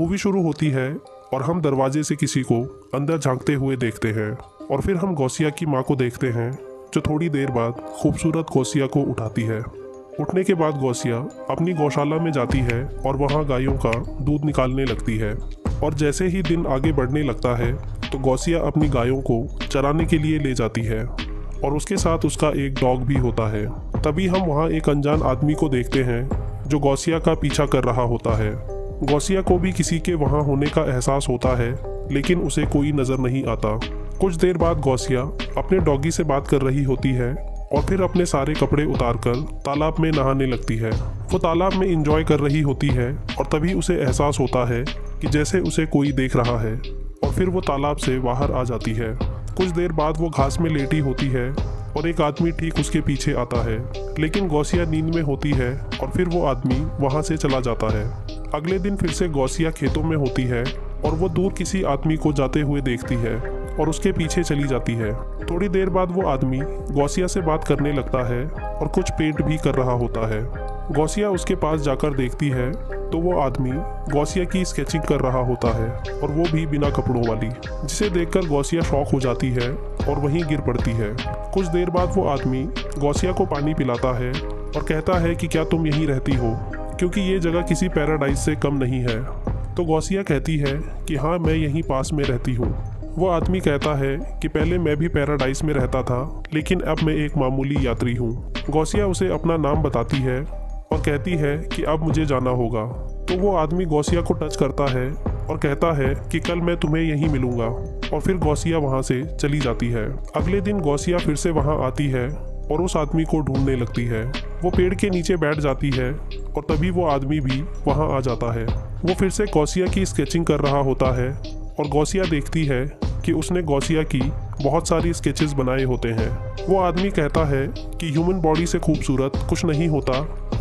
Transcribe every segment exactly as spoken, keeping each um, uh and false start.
Movie शुरू होती है और हम दरवाजे से किसी को अंदर झांकते हुए देखते हैं और फिर हम गौसिया की माँ को देखते हैं जो थोड़ी देर बाद खूबसूरत गौसिया को उठाती है। उठने के बाद गौसिया अपनी गौशाला में जाती है और वहाँ गायों का दूध निकालने लगती है और जैसे ही दिन आगे बढ़ने लगता है तो गौसिया अपनी गायों को चराने के लिए ले जाती है और उसके साथ उसका एक डॉग भी होता है। तभी हम वहाँ एक अनजान आदमी को देखते हैं जो गौसिया का पीछा कर रहा होता है। गौसिया को भी किसी के वहाँ होने का एहसास होता है लेकिन उसे कोई नज़र नहीं आता। कुछ देर बाद गौसिया अपने डॉगी से बात कर रही होती है और फिर अपने सारे कपड़े उतारकर तालाब में नहाने लगती है। वो तालाब में एंजॉय कर रही होती है और तभी उसे एहसास होता है कि जैसे उसे कोई देख रहा है और फिर वो तालाब से बाहर आ जाती है। कुछ देर बाद वो घास में लेटी होती है और एक आदमी ठीक उसके पीछे आता है लेकिन गौसिया नींद में होती है और फिर वो आदमी वहाँ से चला जाता है। अगले दिन फिर से गौसिया खेतों में होती है और वो दूर किसी आदमी को जाते हुए देखती है और उसके पीछे चली जाती है। थोड़ी देर बाद वो आदमी गौसिया से बात करने लगता है और कुछ पेंट भी कर रहा होता है। गौसिया उसके पास जाकर देखती है तो वो आदमी गौसिया की स्केचिंग कर रहा होता है और वो भी बिना कपड़ों वाली, जिसे देखकर गौसिया शॉक हो जाती है और वहीं गिर पड़ती है। कुछ देर बाद वो आदमी गौसिया को पानी पिलाता है और कहता है कि क्या तुम यहीं रहती हो, क्योंकि ये जगह किसी पैराडाइज से कम नहीं है। तो गौसिया कहती है कि हाँ, मैं यहीं पास में रहती हूँ। वो आदमी कहता है कि पहले मैं भी पैराडाइज में रहता था लेकिन अब मैं एक मामूली यात्री हूँ। गौसिया उसे अपना नाम बताती है और कहती है कि अब मुझे जाना होगा। तो वो आदमी गौसिया को टच करता है और कहता है कि कल मैं तुम्हें यहीं मिलूँगा और फिर गौसिया वहाँ से चली जाती है। अगले दिन गौसिया फिर से वहाँ आती है और उस आदमी को ढूंढने लगती है। वो पेड़ के नीचे बैठ जाती है और तभी वो आदमी भी वहाँ आ जाता है। वो फिर से गौसिया की स्केचिंग कर रहा होता है और गौसिया देखती है कि उसने गौसिया की बहुत सारी स्केचेस बनाए होते हैं। वो आदमी कहता है कि ह्यूमन बॉडी से खूबसूरत कुछ नहीं होता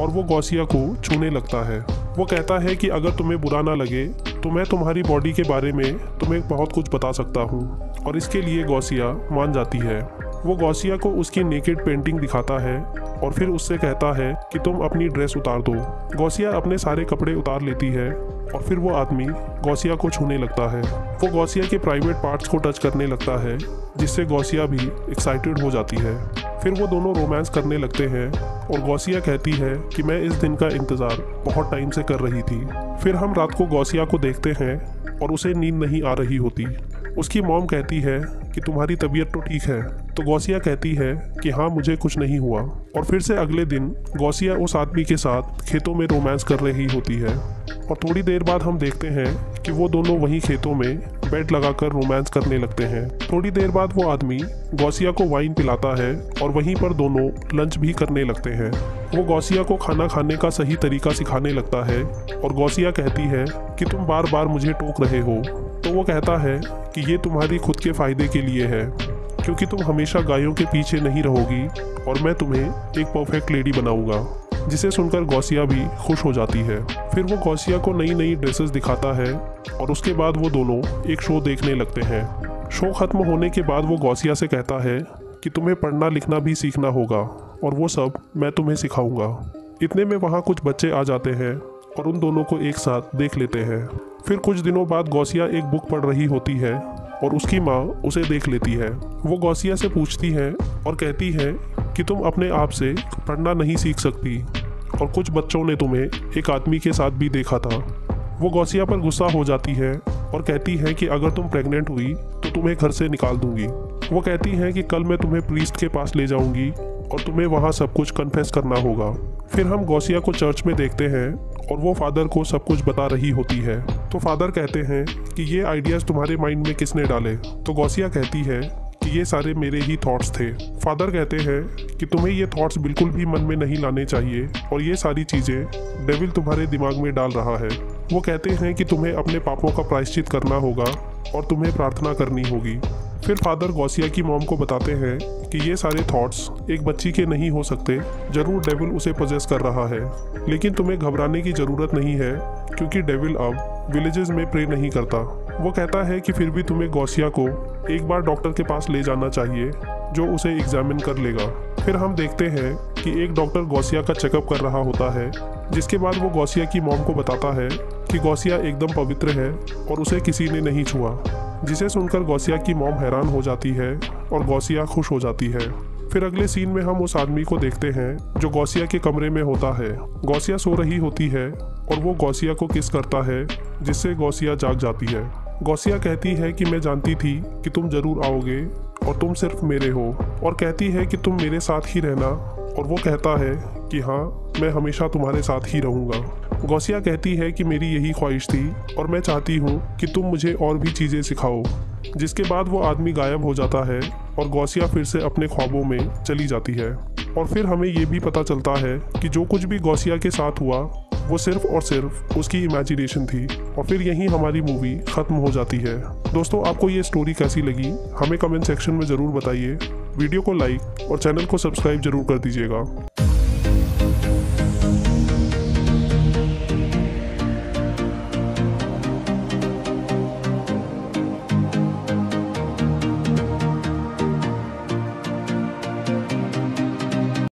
और वो गौसिया को छूने लगता है। वो कहता है कि अगर तुम्हें बुरा ना लगे तो मैं तुम्हारी बॉडी के बारे में तुम्हें बहुत कुछ बता सकता हूँ, और इसके लिए गौसिया मान जाती है। वो गौसिया को उसकी नेकेड पेंटिंग दिखाता है और फिर उससे कहता है कि तुम अपनी ड्रेस उतार दो। गौसिया अपने सारे कपड़े उतार लेती है और फिर वो आदमी गौसिया को छूने लगता है। वो गौसिया के प्राइवेट पार्ट्स को टच करने लगता है जिससे गौसिया भी एक्साइटेड हो जाती है। फिर वो दोनों रोमांस करने लगते हैं और गौसिया कहती है कि मैं इस दिन का इंतज़ार बहुत टाइम से कर रही थी। फिर हम रात को गौसिया को देखते हैं और उसे नींद नहीं आ रही होती। उसकी मॉम कहती है कि तुम्हारी तबीयत तो ठीक है। तो गौसिया कहती है कि हाँ, मुझे कुछ नहीं हुआ। और फिर से अगले दिन गौसिया उस आदमी के साथ खेतों में रोमांस कर रही होती है और थोड़ी देर बाद हम देखते हैं कि वो दोनों वहीं खेतों में बेड लगाकर रोमांस करने लगते हैं। थोड़ी देर बाद वो आदमी गौसिया को वाइन पिलाता है और वहीं पर दोनों लंच भी करने लगते हैं। वो गौसिया को खाना खाने का सही तरीका सिखाने लगता है और गौसिया कहती है कि तुम बार बार मुझे टोक रहे हो। तो वो कहता है कि ये तुम्हारी खुद के फ़ायदे के लिए है, क्योंकि तुम हमेशा गायों के पीछे नहीं रहोगी और मैं तुम्हें एक परफेक्ट लेडी बनाऊंगा, जिसे सुनकर गौसिया भी खुश हो जाती है। फिर वो गौसिया को नई नई ड्रेसेस दिखाता है और उसके बाद वो दोनों एक शो देखने लगते हैं। शो ख़त्म होने के बाद वो गौसिया से कहता है कि तुम्हें पढ़ना लिखना भी सीखना होगा और वो सब मैं तुम्हें सिखाऊँगा। इतने में वहाँ कुछ बच्चे आ जाते हैं और उन दोनों को एक साथ देख लेते हैं। फिर कुछ दिनों बाद गौसिया एक बुक पढ़ रही होती है और उसकी माँ उसे देख लेती है। वो गौसिया से पूछती है और कहती है कि तुम अपने आप से पढ़ना नहीं सीख सकती और कुछ बच्चों ने तुम्हें एक आदमी के साथ भी देखा था। वो गौसिया पर गुस्सा हो जाती है और कहती है कि अगर तुम प्रेग्नेंट हुई तो तुम्हें घर से निकाल दूंगी। वो कहती है कि कल मैं तुम्हें प्रीस्ट के पास ले जाऊंगी और तुम्हें वहाँ सब कुछ कन्फेस करना होगा। फिर हम गौसिया को चर्च में देखते हैं और वो फादर को सब कुछ बता रही होती है। तो फादर कहते हैं कि ये आइडियाज़ तुम्हारे माइंड में किसने डाले। तो गौसिया कहती है कि ये सारे मेरे ही थॉट्स थे। फादर कहते हैं कि तुम्हें ये थॉट्स बिल्कुल भी मन में नहीं लाने चाहिए और ये सारी चीज़ें डेविल तुम्हारे दिमाग में डाल रहा है। वो कहते हैं कि तुम्हें अपने पापों का प्रायश्चित करना होगा और तुम्हें प्रार्थना करनी होगी। फिर फादर गौसिया की मॉम को बताते हैं कि ये सारे थॉट्स एक बच्ची के नहीं हो सकते। जरूर डेविल उसे पजेस कर रहा है, लेकिन तुम्हें घबराने की ज़रूरत नहीं है, क्योंकि डेविल अब विलेजेस में प्रे नहीं करता। वो कहता है कि फिर भी तुम्हें गौसिया को एक बार डॉक्टर के पास ले जाना चाहिए जो उसे एग्जामिन कर लेगा। फिर हम देखते हैं कि एक डॉक्टर गौसिया का चेकअप कर रहा होता है, जिसके बाद वो गौसिया की मॉम को बताता है कि गौसिया एकदम पवित्र है और उसे किसी ने नहीं छुआ, जिसे सुनकर गौसिया की मॉम हैरान हो जाती है और गौसिया खुश हो जाती है। फिर अगले सीन में हम उस आदमी को देखते हैं जो गौसिया के कमरे में होता है। गौसिया सो रही होती है और वो गौसिया को किस करता है, जिससे गौसिया जाग जाती है। गौसिया कहती है कि मैं जानती थी कि तुम जरूर आओगे और तुम सिर्फ मेरे हो, और कहती है कि तुम मेरे साथ ही रहना, और वो कहता है कि हाँ, मैं हमेशा तुम्हारे साथ ही रहूँगा। गौसिया कहती है कि मेरी यही ख्वाहिश थी और मैं चाहती हूँ कि तुम मुझे और भी चीज़ें सिखाओ, जिसके बाद वो आदमी गायब हो जाता है और गौसिया फिर से अपने ख्वाबों में चली जाती है। और फिर हमें ये भी पता चलता है कि जो कुछ भी गौसिया के साथ हुआ वो सिर्फ और सिर्फ उसकी इमेजिनेशन थी, और फिर यहीं हमारी मूवी ख़त्म हो जाती है। दोस्तों, आपको ये स्टोरी कैसी लगी हमें कमेंट सेक्शन में ज़रूर बताइए। वीडियो को लाइक और चैनल को सब्सक्राइब जरूर कर दीजिएगा।